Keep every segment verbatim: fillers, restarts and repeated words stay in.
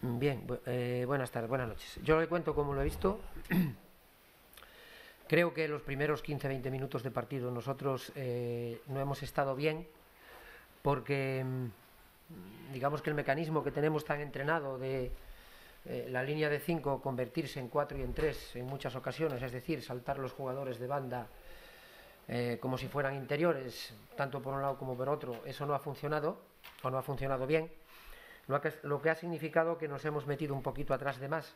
Bien, eh, buenas tardes, buenas noches. Yo le cuento cómo lo he visto. Creo que los primeros quince a veinte minutos de partido nosotros eh, no hemos estado bien, porque digamos que el mecanismo que tenemos tan entrenado de eh, la línea de cinco convertirse en cuatro y en tres en muchas ocasiones, es decir, saltar los jugadores de banda eh, como si fueran interiores, tanto por un lado como por otro, eso no ha funcionado o no ha funcionado bien. Lo que ha significado que nos hemos metido un poquito atrás de más.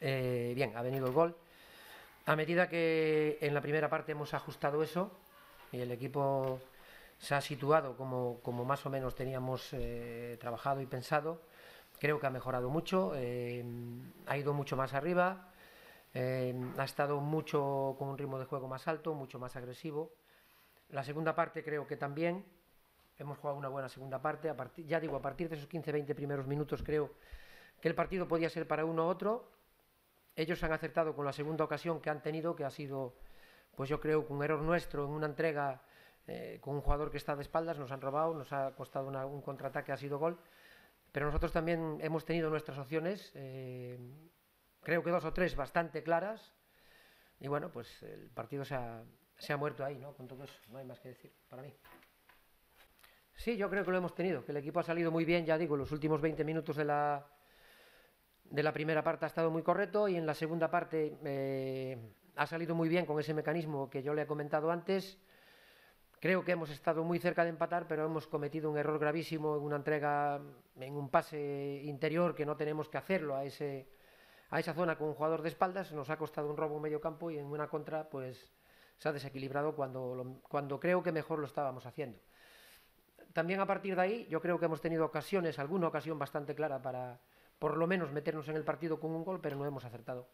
Eh, bien, ha venido el gol. A medida que en la primera parte hemos ajustado eso y el equipo se ha situado como, como más o menos teníamos eh, trabajado y pensado, creo que ha mejorado mucho, eh, ha ido mucho más arriba, eh, ha estado mucho con un ritmo de juego más alto, mucho más agresivo. La segunda parte creo que también. Hemos jugado una buena segunda parte, a partir, ya digo, a partir de esos quince a veinte primeros minutos creo que el partido podía ser para uno u otro. Ellos han acertado con la segunda ocasión que han tenido, que ha sido, pues yo creo, un error nuestro en una entrega eh, con un jugador que está de espaldas, nos han robado, nos ha costado una, un contraataque, ha sido gol. Pero nosotros también hemos tenido nuestras opciones, eh, creo que dos o tres bastante claras, y bueno, pues el partido se ha, se ha muerto ahí, ¿no? Con todo eso, no hay más que decir para mí. Sí, yo creo que lo hemos tenido, que el equipo ha salido muy bien, ya digo, los últimos veinte minutos de la, de la primera parte ha estado muy correcto y en la segunda parte eh, ha salido muy bien con ese mecanismo que yo le he comentado antes. Creo que hemos estado muy cerca de empatar, pero hemos cometido un error gravísimo en una entrega, en un pase interior que no tenemos que hacerlo a, ese, a esa zona con un jugador de espaldas. Nos ha costado un robo en medio campo y en una contra pues se ha desequilibrado cuando, cuando creo que mejor lo estábamos haciendo. También a partir de ahí yo creo que hemos tenido ocasiones, alguna ocasión bastante clara para por lo menos meternos en el partido con un gol, pero no hemos acertado.